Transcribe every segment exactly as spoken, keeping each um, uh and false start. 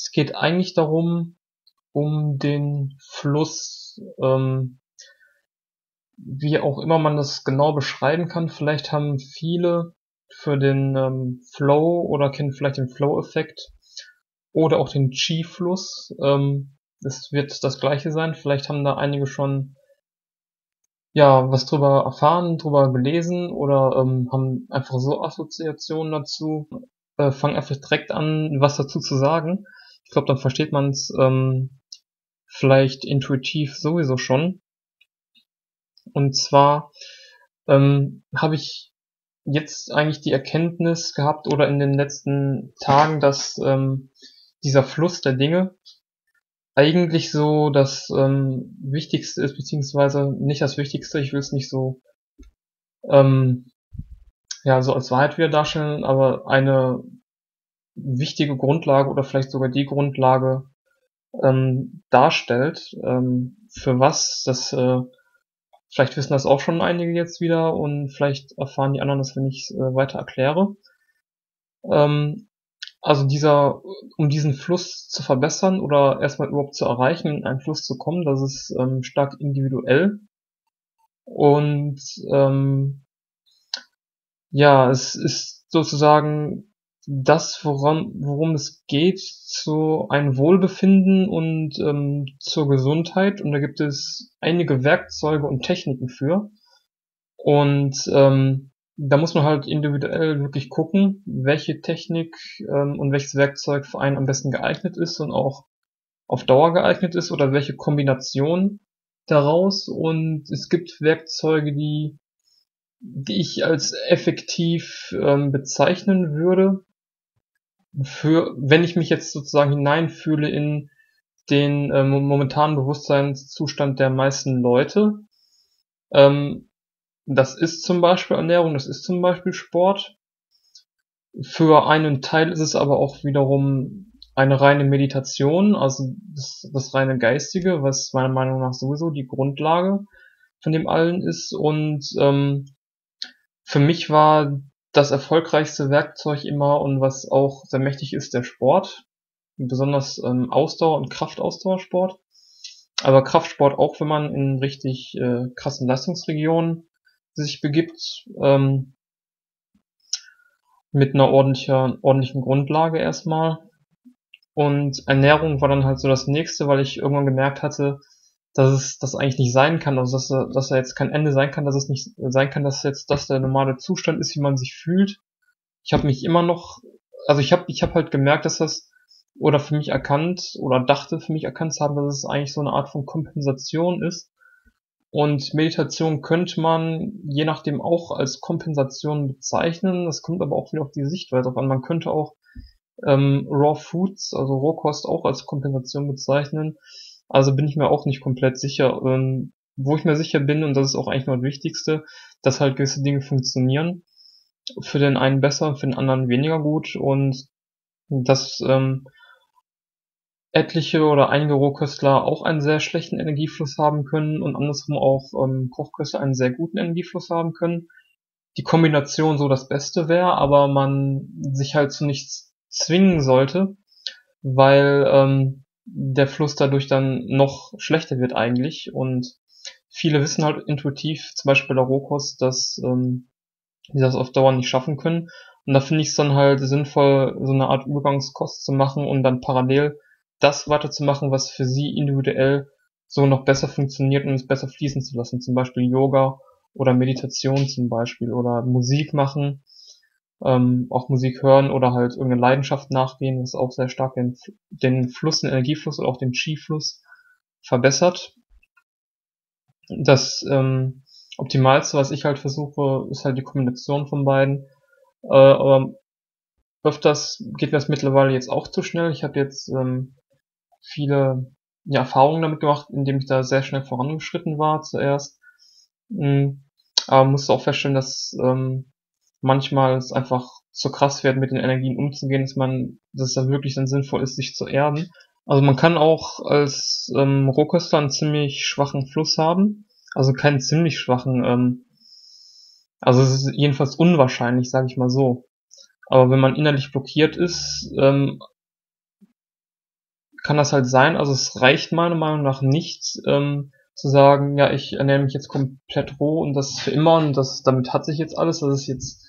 Es geht eigentlich darum, um den Fluss, ähm, wie auch immer man das genau beschreiben kann. Vielleicht haben viele für den ähm, Flow oder kennen vielleicht den Flow-Effekt oder auch den Qi-Fluss. Ähm, es wird das gleiche sein. Vielleicht haben da einige schon ja was drüber erfahren, drüber gelesen oder ähm, haben einfach so Assoziationen dazu. Äh, fangen einfach direkt an, was dazu zu sagen. Ich glaube, dann versteht man es ähm, vielleicht intuitiv sowieso schon. Und zwar ähm, habe ich jetzt eigentlich die Erkenntnis gehabt oder in den letzten Tagen, dass ähm, dieser Fluss der Dinge eigentlich so das ähm, Wichtigste ist, beziehungsweise nicht das Wichtigste, ich will es nicht so ähm, ja so als Wahrheit wieder darstellen, aber eine wichtige Grundlage oder vielleicht sogar die Grundlage ähm, darstellt, ähm, für was das äh, vielleicht wissen das auch schon einige jetzt wieder und vielleicht erfahren die anderen das, wenn ich es äh, weiter erkläre. Ähm, also dieser, um diesen Fluss zu verbessern oder erstmal überhaupt zu erreichen, in einen Fluss zu kommen, das ist ähm, stark individuell. Und ähm, ja, es ist sozusagen das, woran, worum es geht, zu einem Wohlbefinden und ähm, zur Gesundheit. Und da gibt es einige Werkzeuge und Techniken für. Und ähm, da muss man halt individuell wirklich gucken, welche Technik ähm, und welches Werkzeug für einen am besten geeignet ist und auch auf Dauer geeignet ist oder welche Kombination daraus. Und es gibt Werkzeuge, die, die ich als effektiv ähm, bezeichnen würde. Für, wenn ich mich jetzt sozusagen hineinfühle in den äh, momentanen Bewusstseinszustand der meisten Leute, ähm, das ist zum Beispiel Ernährung, das ist zum Beispiel Sport. Für einen Teil ist es aber auch wiederum eine reine Meditation, also das, das reine Geistige, was meiner Meinung nach sowieso die Grundlage von dem allen ist. Und ähm, für mich war das erfolgreichste Werkzeug immer und was auch sehr mächtig ist, der Sport. Besonders ähm, Ausdauer- und Kraftausdauersport. Aber Kraftsport auch, wenn man in richtig äh, krassen Leistungsregionen sich begibt. Ähm, mit einer ordentlichen, ordentlichen Grundlage erstmal. Und Ernährung war dann halt so das Nächste, weil ich irgendwann gemerkt hatte, dass es das eigentlich nicht sein kann, also dass, dass er jetzt kein Ende sein kann, dass es nicht sein kann, dass jetzt das der normale Zustand ist, wie man sich fühlt. Ich habe mich immer noch, also ich habe ich hab halt gemerkt, dass das, oder für mich erkannt, oder dachte für mich erkannt zu haben, dass es eigentlich so eine Art von Kompensation ist. Und Meditation könnte man je nachdem auch als Kompensation bezeichnen, das kommt aber auch wieder auf die Sichtweise an. Man könnte auch ähm, Raw Foods, also Rohkost auch als Kompensation bezeichnen. Also bin ich mir auch nicht komplett sicher, ähm, wo ich mir sicher bin, und das ist auch eigentlich nur das Wichtigste, dass halt gewisse Dinge funktionieren. Für den einen besser, für den anderen weniger gut, und dass ähm, etliche oder einige Rohköstler auch einen sehr schlechten Energiefluss haben können und andersrum auch ähm, Kochköstler einen sehr guten Energiefluss haben können. Die Kombination so das Beste wäre, aber man sich halt zu nichts zwingen sollte, weil ähm, der Fluss dadurch dann noch schlechter wird eigentlich, und viele wissen halt intuitiv, zum Beispiel der Rohkost, dass ähm, die das auf Dauer nicht schaffen können, und da finde ich es dann halt sinnvoll, so eine Art Übergangskost zu machen und dann parallel das weiterzumachen, was für sie individuell so noch besser funktioniert, und um es besser fließen zu lassen, zum Beispiel Yoga oder Meditation zum Beispiel oder Musik machen, Ähm, auch Musik hören oder halt irgendeine Leidenschaft nachgehen, was auch sehr stark den, den Fluss, den Energiefluss oder auch den Qi-Fluss verbessert. Das ähm, Optimalste, was ich halt versuche, ist halt die Kombination von beiden. Äh, aber öfters geht mir das mittlerweile jetzt auch zu schnell. Ich habe jetzt ähm, viele ja, Erfahrungen damit gemacht, indem ich da sehr schnell vorangeschritten war zuerst. Mhm. Aber musste auch feststellen, dass ähm, manchmal ist es einfach so krass wert, mit den Energien umzugehen, dass man, dass es da wirklich dann sinnvoll ist, sich zu erden. Also man kann auch als ähm, Rohköstler einen ziemlich schwachen Fluss haben. Also keinen ziemlich schwachen, ähm, also es ist jedenfalls unwahrscheinlich, sage ich mal so. Aber wenn man innerlich blockiert ist, ähm, kann das halt sein. Also es reicht meiner Meinung nach nichts, ähm, zu sagen, ja, ich ernähre mich jetzt komplett roh und das für immer und das damit hat sich jetzt alles, das ist jetzt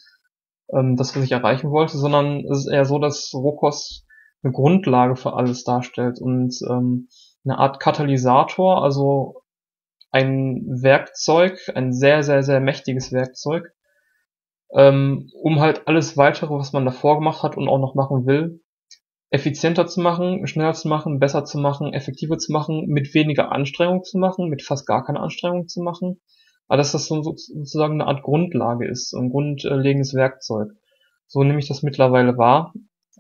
ähm, das, was ich erreichen wollte, sondern es ist eher so, dass Rohkost eine Grundlage für alles darstellt und ähm, eine Art Katalysator, also ein Werkzeug, ein sehr, sehr, sehr mächtiges Werkzeug, ähm, um halt alles Weitere, was man davor gemacht hat und auch noch machen will, effizienter zu machen, schneller zu machen, besser zu machen, effektiver zu machen, mit weniger Anstrengung zu machen, mit fast gar keiner Anstrengung zu machen, aber dass das so sozusagen eine Art Grundlage ist, ein grundlegendes Werkzeug. So nehme ich das mittlerweile wahr,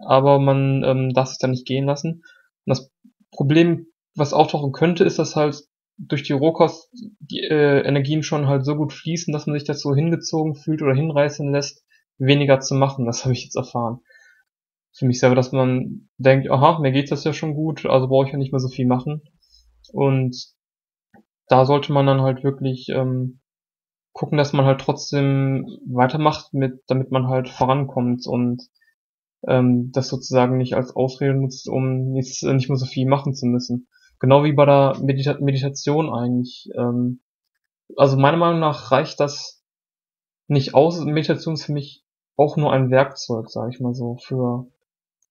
aber man ähm, darf es da nicht gehen lassen. Und das Problem, was auftauchen könnte, ist, dass halt durch die Rohkost die äh, Energien schon halt so gut fließen, dass man sich dazu hingezogen fühlt oder hinreißen lässt, weniger zu machen. Das habe ich jetzt erfahren. Für mich selber, dass man denkt, aha, mir geht das ja schon gut, also brauche ich ja nicht mehr so viel machen. Und da sollte man dann halt wirklich ähm, gucken, dass man halt trotzdem weitermacht, mit, damit man halt vorankommt und ähm, das sozusagen nicht als Ausrede nutzt, um jetzt äh, nicht mehr so viel machen zu müssen. Genau wie bei der Medita Meditation eigentlich. Ähm, also meiner Meinung nach reicht das nicht aus. Meditation ist für mich auch nur ein Werkzeug, sage ich mal so, für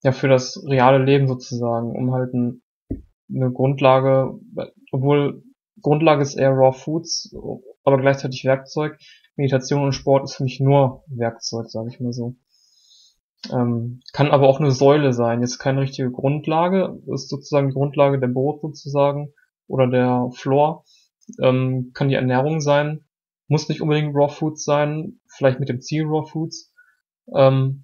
ja für das reale Leben sozusagen, um halt ein, eine Grundlage, obwohl Grundlage ist eher Raw Foods, aber gleichzeitig Werkzeug. Meditation und Sport ist für mich nur Werkzeug, sage ich mal so. Ähm, kann aber auch eine Säule sein, jetzt keine richtige Grundlage, ist sozusagen die Grundlage der Brot sozusagen oder der Floor, ähm, kann die Ernährung sein, muss nicht unbedingt Raw Foods sein, vielleicht mit dem Ziel Raw Foods, ähm,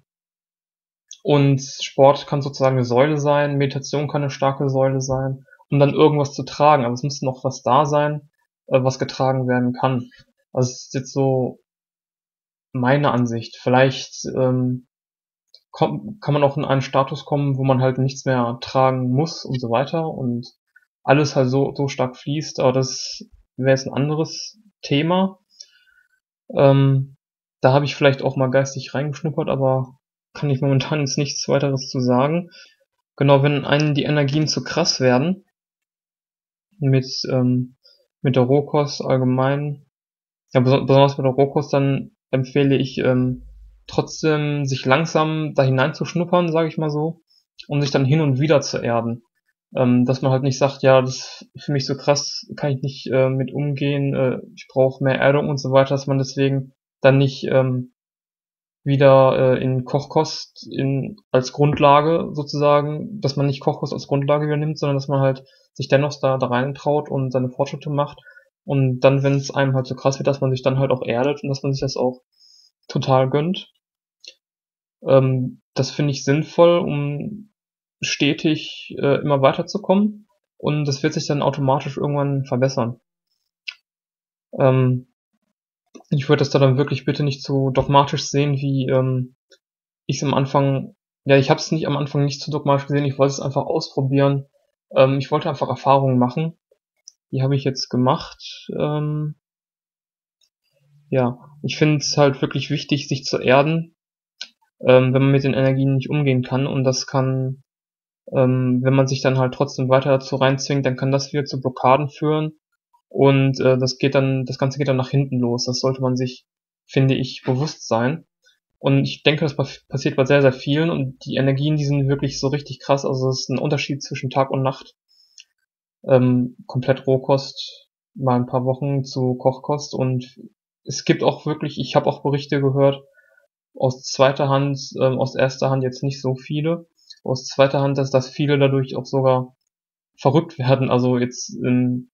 und Sport kann sozusagen eine Säule sein, Meditation kann eine starke Säule sein, um dann irgendwas zu tragen, aber es muss noch was da sein, äh, was getragen werden kann. Also das ist jetzt so meine Ansicht, vielleicht ähm, kann man auch in einen Status kommen, wo man halt nichts mehr tragen muss und so weiter und alles halt so, so stark fließt, aber das wäre jetzt ein anderes Thema. Ähm, da habe ich vielleicht auch mal geistig reingeschnuppert, aber kann ich momentan jetzt nichts weiteres zu sagen. Genau, wenn einen die Energien zu krass werden, mit, ähm, mit der Rohkost allgemein, ja, besonders mit der Rohkost, dann empfehle ich, ähm, trotzdem sich langsam da hineinzuschnuppern, sage ich mal so, um sich dann hin und wieder zu erden. Ähm, dass man halt nicht sagt, ja, das ist für mich so krass, kann ich nicht äh, mit umgehen, äh, ich brauche mehr Erdung und so weiter, dass man deswegen dann nicht ähm, wieder äh, in Kochkost in, als Grundlage sozusagen, dass man nicht Kochkost als Grundlage übernimmt, sondern dass man halt sich dennoch da, da rein traut und seine Fortschritte macht und dann, wenn es einem halt so krass wird, dass man sich dann halt auch erdet und dass man sich das auch total gönnt. Ähm, das finde ich sinnvoll, um stetig äh, immer weiterzukommen und das wird sich dann automatisch irgendwann verbessern. Ähm, ich würde das da dann wirklich bitte nicht so dogmatisch sehen, wie ähm, ich es am Anfang, ja ich habe es nicht am Anfang nicht so dogmatisch gesehen, ich wollte es einfach ausprobieren, ähm, ich wollte einfach Erfahrungen machen, die habe ich jetzt gemacht. Ähm, ja, ich finde es halt wirklich wichtig, sich zu erden, Ähm, wenn man mit den Energien nicht umgehen kann und das kann, ähm, wenn man sich dann halt trotzdem weiter dazu reinzwingt, dann kann das wieder zu Blockaden führen und äh, das geht dann, das Ganze geht dann nach hinten los. Das sollte man sich, finde ich, bewusst sein. Und ich denke, das passiert bei sehr, sehr vielen und die Energien, die sind wirklich so richtig krass. Also es ist ein Unterschied zwischen Tag und Nacht. Ähm, komplett Rohkost, mal ein paar Wochen zu Kochkost und es gibt auch wirklich, ich habe auch Berichte gehört, aus zweiter Hand, ähm, aus erster Hand jetzt nicht so viele, aus zweiter Hand, dass das viele dadurch auch sogar verrückt werden, also jetzt in,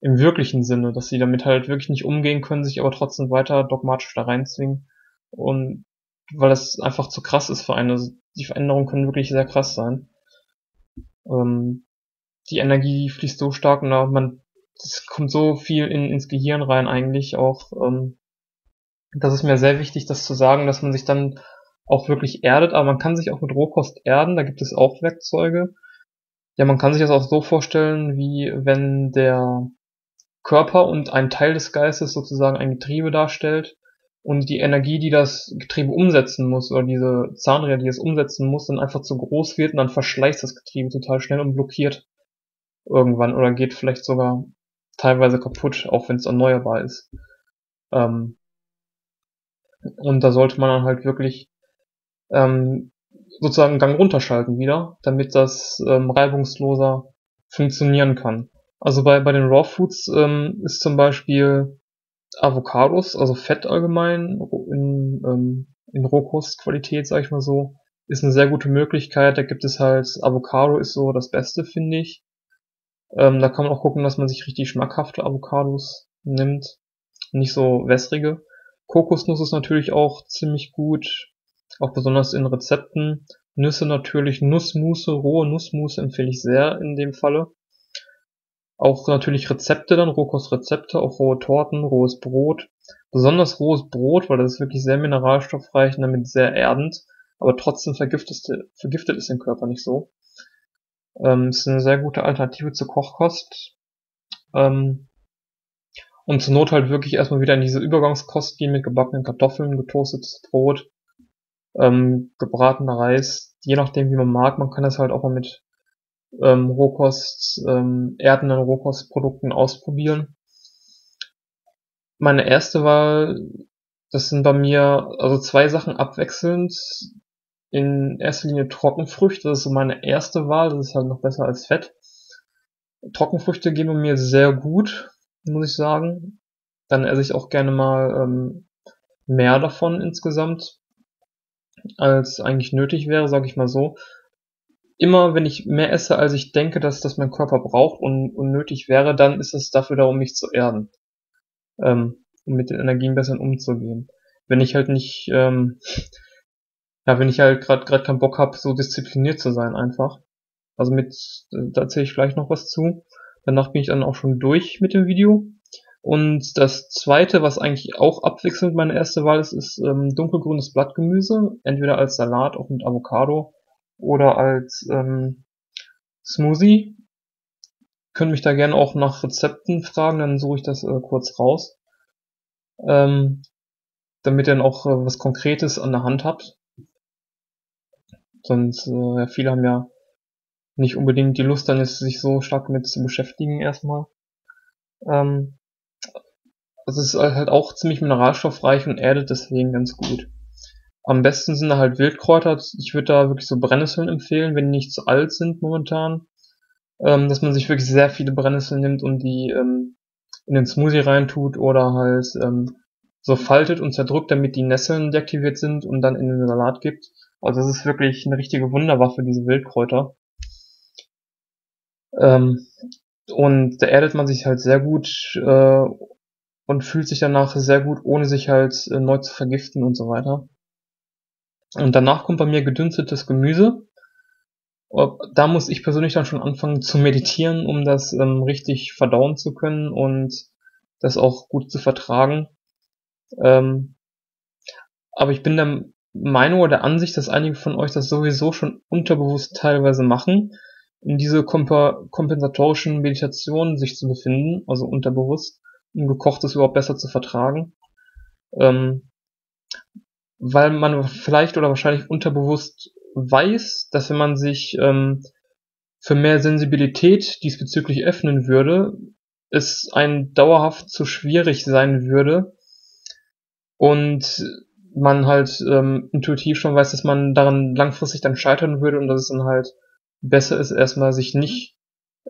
im wirklichen Sinne, dass sie damit halt wirklich nicht umgehen können, sich aber trotzdem weiter dogmatisch da reinzwingen und weil das einfach zu krass ist für einen, also die Veränderungen können wirklich sehr krass sein. Ähm, die Energie fließt so stark und man, es kommt so viel in, ins Gehirn rein eigentlich auch, ähm, das ist mir sehr wichtig, das zu sagen, dass man sich dann auch wirklich erdet, aber man kann sich auch mit Rohkost erden, da gibt es auch Werkzeuge. Ja, man kann sich das auch so vorstellen, wie wenn der Körper und ein Teil des Geistes sozusagen ein Getriebe darstellt und die Energie, die das Getriebe umsetzen muss, oder diese Zahnräder, die es umsetzen muss, dann einfach zu groß wird und dann verschleißt das Getriebe total schnell und blockiert irgendwann oder geht vielleicht sogar teilweise kaputt, auch wenn es erneuerbar ist. Ähm und da sollte man dann halt wirklich ähm, sozusagen Gang runterschalten wieder, damit das ähm, reibungsloser funktionieren kann. Also bei, bei den Raw Foods ähm, ist zum Beispiel Avocados, also Fett allgemein, in, ähm, in Rohkostqualität, sag ich mal so, ist eine sehr gute Möglichkeit. Da gibt es halt, Avocado ist so das Beste, finde ich. Ähm, da kann man auch gucken, dass man sich richtig schmackhafte Avocados nimmt, nicht so wässrige. Kokosnuss ist natürlich auch ziemlich gut, auch besonders in Rezepten. Nüsse natürlich, Nussmusse, rohe Nussmusse empfehle ich sehr in dem Falle. Auch natürlich Rezepte dann, Rohkostrezepte, auch rohe Torten, rohes Brot. Besonders rohes Brot, weil das ist wirklich sehr mineralstoffreich und damit sehr erdend, aber trotzdem vergiftet, vergiftet ist den Körper nicht so. Ähm, ist eine sehr gute Alternative zur Kochkost. Ähm, und zur Not halt wirklich erstmal wieder in diese Übergangskost gehen mit gebackenen Kartoffeln, getoastetes Brot, ähm, gebratener Reis, je nachdem wie man mag. Man kann das halt auch mal mit ähm, Rohkost, ähm, erdenden Rohkostprodukten ausprobieren. Meine erste Wahl, das sind bei mir also zwei Sachen abwechselnd. In erster Linie Trockenfrüchte, das ist so meine erste Wahl, das ist halt noch besser als Fett. Trockenfrüchte gehen mir sehr gut, muss ich sagen. Dann esse ich auch gerne mal ähm, mehr davon insgesamt, als eigentlich nötig wäre, sage ich mal so. Immer wenn ich mehr esse, als ich denke, dass das mein Körper braucht und, und nötig wäre, dann ist es dafür da, um mich zu erden, ähm, um mit den Energien besser umzugehen. Wenn ich halt nicht... Ähm, Ja, wenn ich halt gerade gerade keinen Bock habe, so diszipliniert zu sein einfach. Also mit, da erzähle ich gleich noch was zu. Danach bin ich dann auch schon durch mit dem Video. Und das zweite, was eigentlich auch abwechselnd meine erste Wahl ist, ist ähm, dunkelgrünes Blattgemüse. Entweder als Salat, auch mit Avocado, oder als ähm, Smoothie. Könnt mich da gerne auch nach Rezepten fragen, dann suche ich das äh, kurz raus. Ähm, damit ihr dann auch äh, was Konkretes an der Hand habt. Sonst, äh, viele haben ja nicht unbedingt die Lust, dann ist sich so stark mit zu beschäftigen erstmal. Ähm, also es ist halt auch ziemlich mineralstoffreich und erdet deswegen ganz gut. Am besten sind da halt Wildkräuter. Ich würde da wirklich so Brennnesseln empfehlen, wenn die nicht zu alt sind momentan. Ähm, dass man sich wirklich sehr viele Brennnesseln nimmt und die ähm, in den Smoothie reintut oder halt ähm, so faltet und zerdrückt, damit die Nesseln deaktiviert sind und dann in den Salat gibt. Also das ist wirklich eine richtige Wunderwaffe, diese Wildkräuter. Ähm, und da erdet man sich halt sehr gut äh, und fühlt sich danach sehr gut, ohne sich halt äh, neu zu vergiften und so weiter. Und danach kommt bei mir gedünstetes Gemüse. Da muss ich persönlich dann schon anfangen zu meditieren, um das ähm, richtig verdauen zu können und das auch gut zu vertragen. Ähm, aber ich bin dann Meinung oder der Ansicht, dass einige von euch das sowieso schon unterbewusst teilweise machen, in diese kompensatorischen Meditationen sich zu befinden, also unterbewusst, um Gekochtes überhaupt besser zu vertragen, ähm, weil man vielleicht oder wahrscheinlich unterbewusst weiß, dass wenn man sich ähm, für mehr Sensibilität diesbezüglich öffnen würde, es einem dauerhaft zu schwierig sein würde und man halt ähm, intuitiv schon weiß, dass man daran langfristig dann scheitern würde und dass es dann halt besser ist, erstmal sich nicht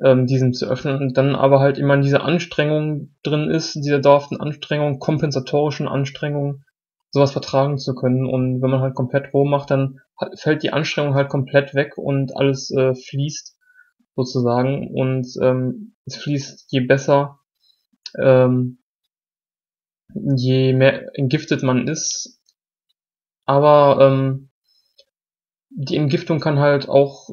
ähm, diesem zu öffnen und dann aber halt immer in dieser Anstrengung drin ist, dieser dauerhaften Anstrengung, kompensatorischen Anstrengung, sowas vertragen zu können. Und wenn man halt komplett roh macht, dann hat, fällt die Anstrengung halt komplett weg und alles äh, fließt sozusagen und ähm, es fließt je besser, ähm, je mehr entgiftet man ist. Aber ähm, die Entgiftung kann halt auch,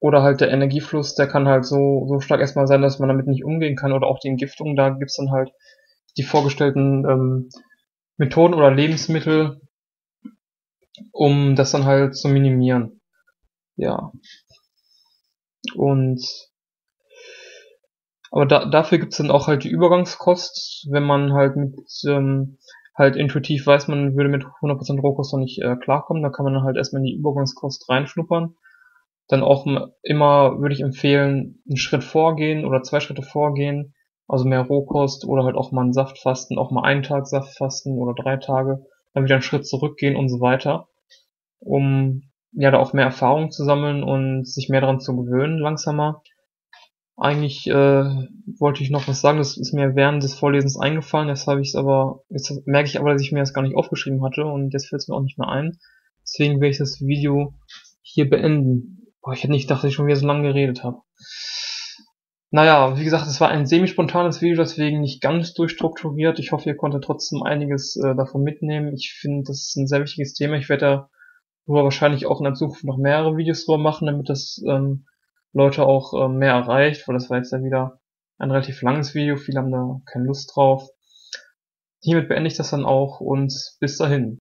oder halt der Energiefluss, der kann halt so so stark erstmal sein, dass man damit nicht umgehen kann. Oder auch die Entgiftung, da gibt's dann halt die vorgestellten ähm, Methoden oder Lebensmittel, um das dann halt zu minimieren. Ja. Und aber da, dafür gibt's dann auch halt die Übergangskost, wenn man halt mit... Ähm, halt intuitiv weiß, man würde mit hundert Prozent Rohkost noch nicht äh, klarkommen. Da kann man dann halt erstmal in die Übergangskost reinschnuppern. Dann auch immer würde ich empfehlen, einen Schritt vorgehen oder zwei Schritte vorgehen. Also mehr Rohkost oder halt auch mal einen Saft fasten, auch mal einen Tag Saft fasten oder drei Tage. Dann wieder einen Schritt zurückgehen und so weiter. Um ja da auch mehr Erfahrung zu sammeln und sich mehr daran zu gewöhnen, langsamer. Eigentlich äh, wollte ich noch was sagen, das ist mir während des Vorlesens eingefallen, jetzt habe ich es aber, jetzt merke ich aber, dass ich mir das gar nicht aufgeschrieben hatte und jetzt fällt es mir auch nicht mehr ein. Deswegen werde ich das Video hier beenden. Boah, ich hätte nicht gedacht, dass ich schon wieder so lange geredet habe. Naja, wie gesagt, es war ein semi-spontanes Video, deswegen nicht ganz durchstrukturiert. Ich hoffe, ihr konntet trotzdem einiges äh, davon mitnehmen. Ich finde, das ist ein sehr wichtiges Thema. Ich werde darüber wahrscheinlich auch in der Zukunft noch mehrere Videos drüber machen, damit das ähm, Leute auch äh, mehr erreicht, weil das war jetzt ja wieder ein relativ langes Video, viele haben da keine Lust drauf. Hiermit beende ich das dann auch und bis dahin.